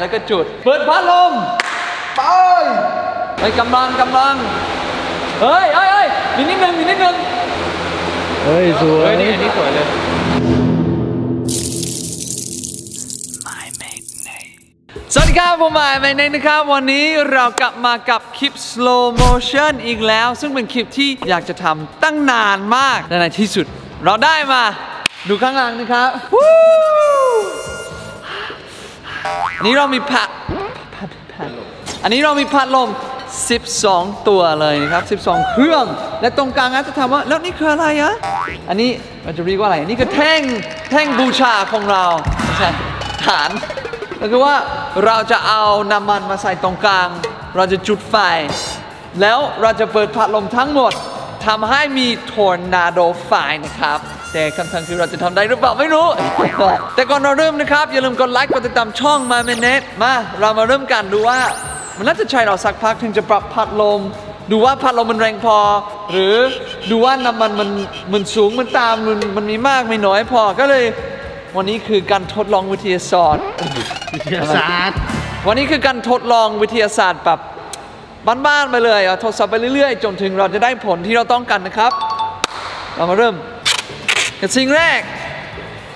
แล้วก็จุดเปิดพัดลมไปไปกำลังเฮ้ยนิดนึงเฮ้ยสวยนี่อันนี้สวยเลยสวัสดีครับผมไมค์เนยนะครับวันนี้เรากลับมากับคลิป slow motion อีกแล้วซึ่งเป็นคลิปที่อยากจะทำตั้งนานมากและในที่สุดเราได้มาดูข้างหลังนะครับนี่เรามีพัดลม12 ตัวเลยนะครับ12 เครื่องและตรงกลางนะจะถามว่าแล้วนี่คืออะไรอะอันนี้มันจะเรียกว่าอะไรนี่คือแท่งบูชาของเราใช่ฐานก็คือว่าเราจะเอาน้ำมันมาใส่ตรงกลางเราจะจุดไฟแล้วเราจะเปิดพัดลมทั้งหมดทำให้มีทอร์นาโดไฟนะครับแต่คำถามคือเราจะทำได้หรือเปล่าไม่รู้ แต่ก่อนเราเริ่มนะครับอย่าลืมกดไลค์กดติดตามช่อง My Minute มาเรามาเริ่มกันดูว่ามันน่าจะใช้เราสักพักถึงจะปรับพัดลมดูว่าพัดลมมันแรงพอหรือดูว่าน้ำมันมันสูงมันตามมันมีมากไม่น้อยพอก็เลยวันนี้คือการทดลองวิทยาศาสตร์วันนี้คือการทดลองวิทยาศาสตร์แบบบ้านๆไปเลยทดสอบไปเรื่อยๆจนถึงเราจะได้ผลที่เราต้องการนะครับเรามาเริ่มกับสิ่งแรก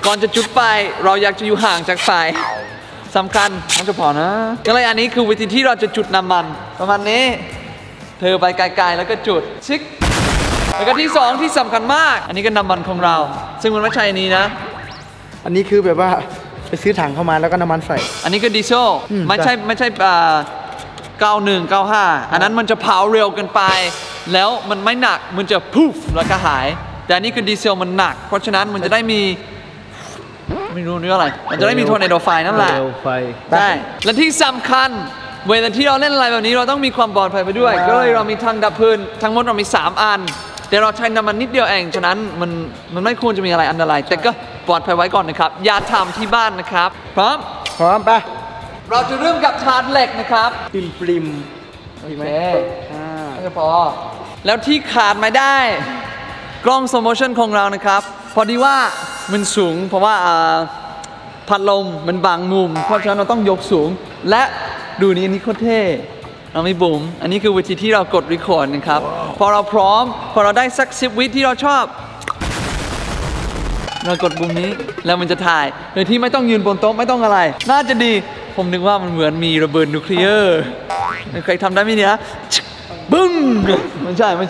ก่อนจะจุดไฟเราอยากจะอยู่ห่างจากไฟสำคัญมันจะพอนะก็เลยอันนี้คือวิธีที่เราจะจุดน้ำมันประมาณนี้เธอไปไกลๆแล้วก็จุดชิกแล้วก็ที่2ที่สำคัญมากอันนี้ก็น้ำมันของเราซึ่งมันไม่ใช่อันนี้นะอันนี้คือแบบว่าไปซื้อถังเข้ามาแล้วก็น้ำมันใส่อันนี้คือดีเซลไม่ใช่9195อันนั้นมันจะเผาเร็วเกินไปแล้วมันไม่หนักมันจะพุฟแล้วก็หายแต่อันนี้คือดีเซลมันหนักเพราะฉะนั้นมันจะได้มีไม่รู้นี่อะไรมันจะได้มีทอร์นาโดไฟนั่นแหละได้และที่สำคัญเวลาที่เราเล่นอะไรแบบนี้เราต้องมีความปลอดภัยไปด้วยก็เลยเรามีถังดับเพลิงทั้งหมดเรามี3อันแต่เราใช้น้ำมันนิดเดียวเองฉะนั้นมันไม่ควรจะมีอะไรอันตรายแต่ก็ปลอดภัยไว้ก่อนนะครับอย่าทำที่บ้านนะครับพร้อมไปเราจะเริ่มกับฐานเหล็กนะครับปริมโอเคก็พอแล้วที่ขาดไม่ได้กล้อง slow motion ของเรานะครับพอดีว่ามันสูงเพราะว่าพัดลมมันบางมุมเพราะฉะนั้นเราต้องยกสูงและดูนี้อันนี้โคตรเท่เราไม่บุ๋มอันนี้คือวิธีที่เรากดรีคอร์ดนะครับพอเราพร้อมพอเราได้สัก10 วิที่เราชอบเรากดปุ่มนี้แล้วมันจะถ่ายโดยที่ไม่ต้องยืนบนโต๊ะไม่ต้องอะไรน่าจะดีผมนึกว่ามันเหมือนมีระเบิดนิวเคลียร์ใครทำได้ไหมเนี่ยบึ้งไม่ใช่โ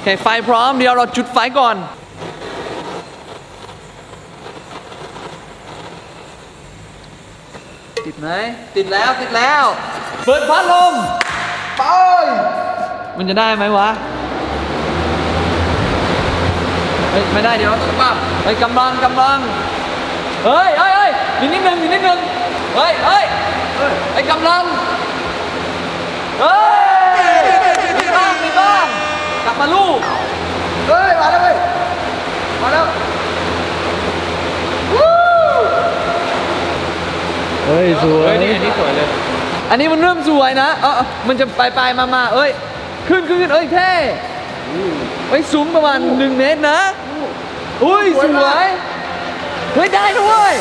อเคไฟพร้อมเดี๋ยวเราจุดไฟก่อนติดไหมติดแล้วเปิดพัดลมไปมันจะได้ไหมวะไม่ได้เดี๋ยวเราต้องปั๊บไปกำลังเฮ้ยนิดนึงเฮ้ยไปกำลังกลับมาลูกมาแล้วเฮ้ยสวยนี่อันนี้สวยเลยอันนี้มันเริ่มสวยนะมันจะไปมาเอ้ยขึ้นเอ้ยเท่เฮ้ยสูงประมาณ1 เมตรนะอุ้ยสวยเฮ้ยได้ด้วย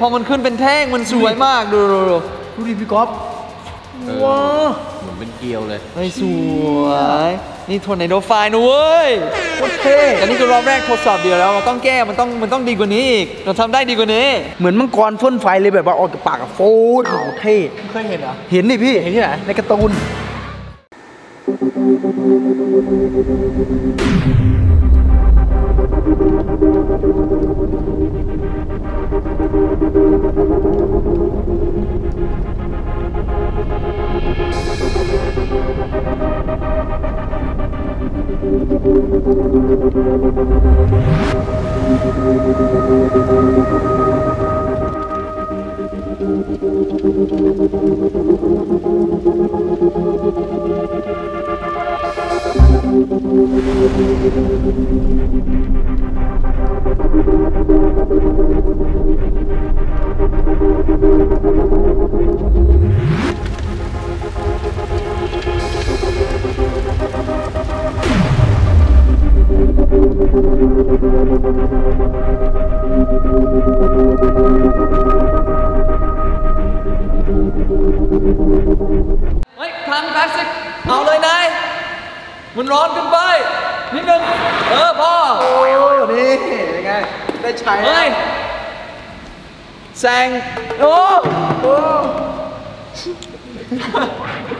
พอมันขึ้นเป็นแท่งมันสวยมากดูดิพี่ก๊อฟว้าเหมือนเป็นเกลียวเลยไอ้สวยนี่ทอร์นาโดไฟนะเว้ยโคตรเท่แต่นี่คือรอบแรกทดสอบเดียวแล้วเราต้องแก้มันต้องดีกว่านี้อีกเราทำได้ดีกว่านี้เหมือนมังกรพ่นไฟเลยแบบว่าออกจากปากกับโฟดโหเท่เคยเห็นเหรอเห็นดิพี่เห็นที่ไหนในการ์ตูน มันร้อนขึ้นไปนิดนึงพ่อนี่เป็นไงได้ใช้เฮ้ยแซงโอ้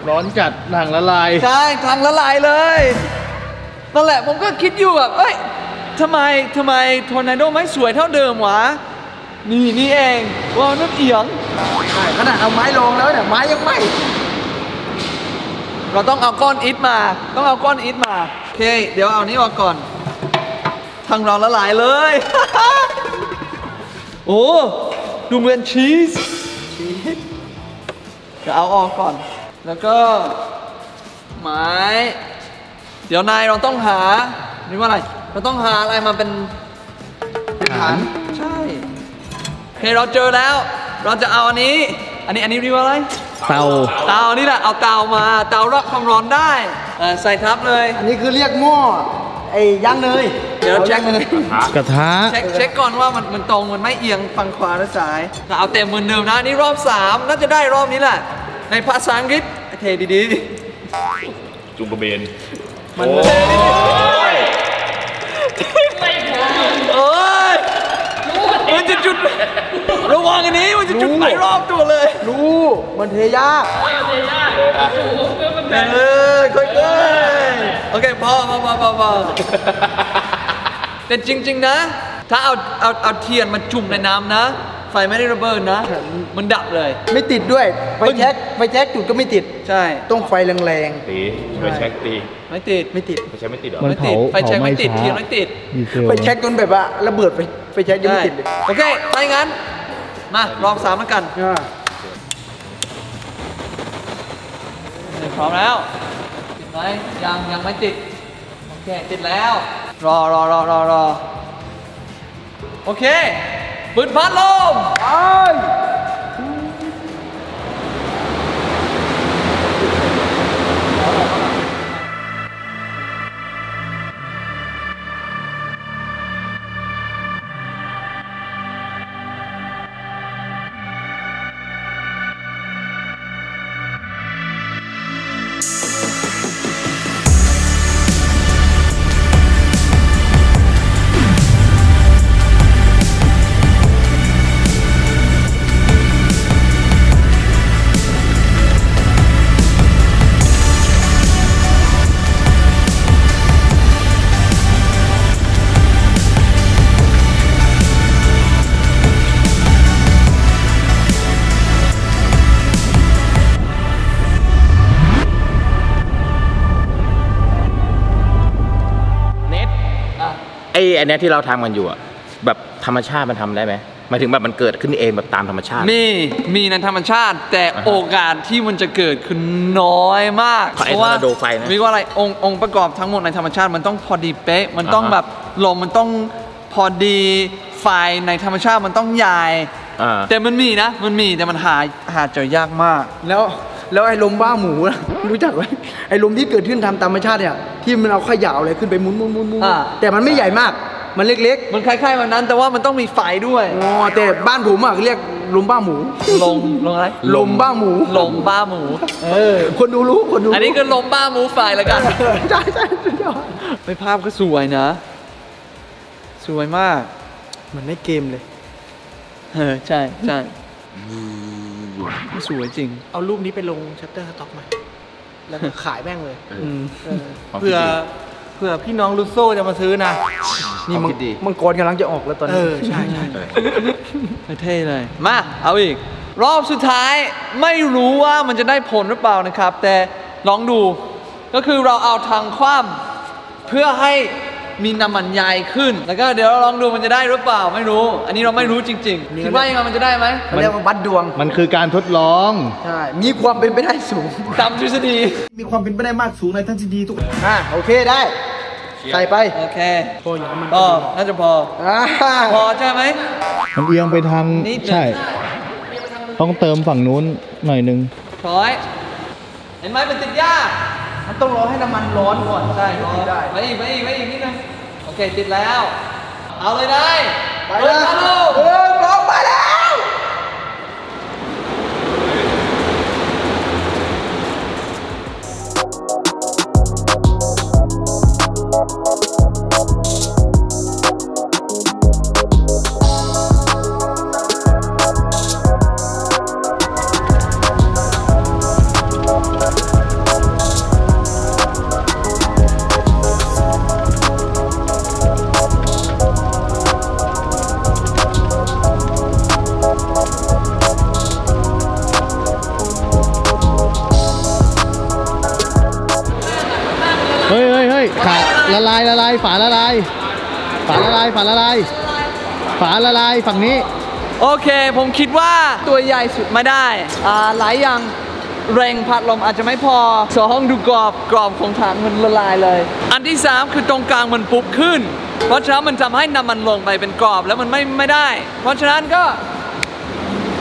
ร้อนจัดทางละลายใช่ทางละลายเลยนั่นแหละผมก็คิดอยู่แบบเอ้ยทำไมทอร์นาโดไม่สวยเท่าเดิมวะนี่เองว่าน้ำเอียงใช่ขนาดเอาไม้ลงแล้วเนี่ยไม้ยังไม่เราต้องเอาก้อนอิฐมาโอเคเดี๋ยวเอานี้ออกก่อนทางเราละลายเลย โอ้ดูเหมือนชีสจะเอาออกก่อนแล้วก็ไม้เดี๋ยวนายเราต้องหานี่ว่าอะไรเราต้องหาอะไรมาเป็นฐานใช่โอเคเราเจอแล้วเราจะเอาอันนี้เรียกว่าอะไรเตานี่แหละเอาเตามาเตารับความร้อนได้ใส่ทับเลยอันนี้คือเรียกหม้อไอ้ย่างเนยเดี๋ยวเช็คเลยกระทะเช็คก่อนว่ามันตรงมันไม่เอียงฝั่งขวาหรือซ้ายเอาเต็มเหมือนเดิมนะนี่รอบ3น่าจะได้รอบนี้แหละในภาษาอังกฤษโอเคดีๆจุงกระเบนมันมันจะจุดระวังอันนี้มันจะจุดไหลรอบตัวเลยรู้มันเทยากค่อยโอเคพอแต่จริงๆนะถ้าเอาเทียนมาจุ่มในน้ำนะไฟไม่ได้ระเบิดนะมันดับเลยไม่ติดด้วยไฟแจ็คจุดก็ไม่ติดใช่ต้องไฟแรงๆตีไฟแจ็คตีไม่ติดไฟแจ็คไม่ติดหรอไม่ติดไฟแจ็คไม่ติดเทียนไม่ติดไฟแจ็คจนแบบว่าระเบิดไปใช้ยังไม่ติดเลยโอเคไปงั้นมาลอง3แล้วกันพร้อมแล้วติดไหมยังไม่ติดโอเคติดแล้วรอโอเคปืนพัดลมไปอันนี้ที่เราทำกันอยู่อะแบบธรรมชาติมันทำได้ไหมหมายถึงแบบมันเกิดขึ้นเองแบบตามธรรมชาติมีในธรรมชาติแต่โอกาสที่มันจะเกิดขึ้นน้อยมากเพราะว่ามีว่าอะไรองค์ประกอบทั้งหมดในธรรมชาติมันต้องพอดีเป๊ะมันต้องแบบลมมันต้องพอดีไฟในธรรมชาติมันต้องใหญ่แต่มันมีแต่มันหาเจอยากมากแล้วไอ้ลมบ้าหมูรู้จักไหมไอ้ลมที่เกิดขึ้นทำธรรมชาติเนี่ยที่มันเอาขยาวอะไรขึ้นไปหมุนแต่มันไม่ใหญ่มากมันเล็กๆมันคล้ายๆแบบนั้นแต่ว่ามันต้องมีไฟด้วยอ๋อแต่บ้านผมเรียกลมบ้าหมูลมอะไรลมบ้าหมูคนดูรู้อันนี้ก็ลมบ้าหมูไฟแล้วกันใช่ไปภาพก็สวยนะสวยมากมันไม่เกมเลยใช่สวยจริงเอารูปนี้ไปลงชัตเตอร์สต็อกมาแล้วก็ขายแม่งเลยเผื่อพี่น้องลูโซ่จะมาซื้อนะนี่มังกรกำลังจะออกแล้วตอนนี้ใช่เท่เลยมาเอาอีกรอบสุดท้ายไม่รู้ว่ามันจะได้ผลหรือเปล่านะครับแต่ลองดูก็คือเราเอาทางคว่ำเพื่อให้มีน้ำมันใหญ่ขึ้นแล้วก็เดี๋ยวเราลองดูมันจะได้หรือเปล่าไม่รู้อันนี้เราไม่รู้จริงๆคิดว่ายังไงมันจะได้ไหมมันเรียกว่าวัดดวงมันคือการทดลองใช่มีความเป็นไปได้สูงตามทฤษฎีมีความเป็นไปได้มากสูงในทฤษฎีทุกโอเคได้ ใส่ไปโอเคก็น่าจะพอพอใช่ไหมมันเอียงไปทางใช่ต้องเติมฝั่งนู้นหน่อยนึงช้อยเห็นไหมเป็นติดยามันต้องรอให้น้ำมันร้อนก่อนใช่รอไปอีกไปอีกนิดนึงโอเคติดแล้วเอาเลยได้ไปเลยลงมาแล้วฝาละลายฝั่งนี้โอเคผมคิดว่าตัวใหญ่สุดไม่ได้หลายอย่างแรงพัดลมอาจจะไม่พอสองห้องดูกรอบของฐานมันละลายเลยอันที่3คือตรงกลางมันปุ๊บขึ้นเพราะฉะนั้นมันทำให้น้ำมันลงไปเป็นกรอบแล้วมันไม่ได้เพราะฉะนั้นก็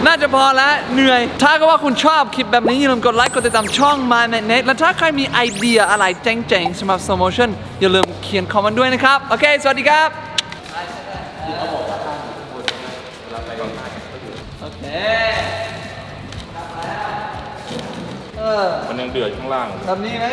น่าจะพอแล้วเหนื่อยถ้าก็ว่าคุณชอบคลิปแบบนี้อย่าลืมกดไลค์กดติดตามช่อง MyMatNet และถ้าใครมีไอเดียอะไรเจ๋งๆสำหรับ Slow Motion อย่าลืมเขียนคอมเมนต์ด้วยนะครับโอเคสวัสดีครับโอเคมันยังเดือดข้างล่างแบบนี้ไหม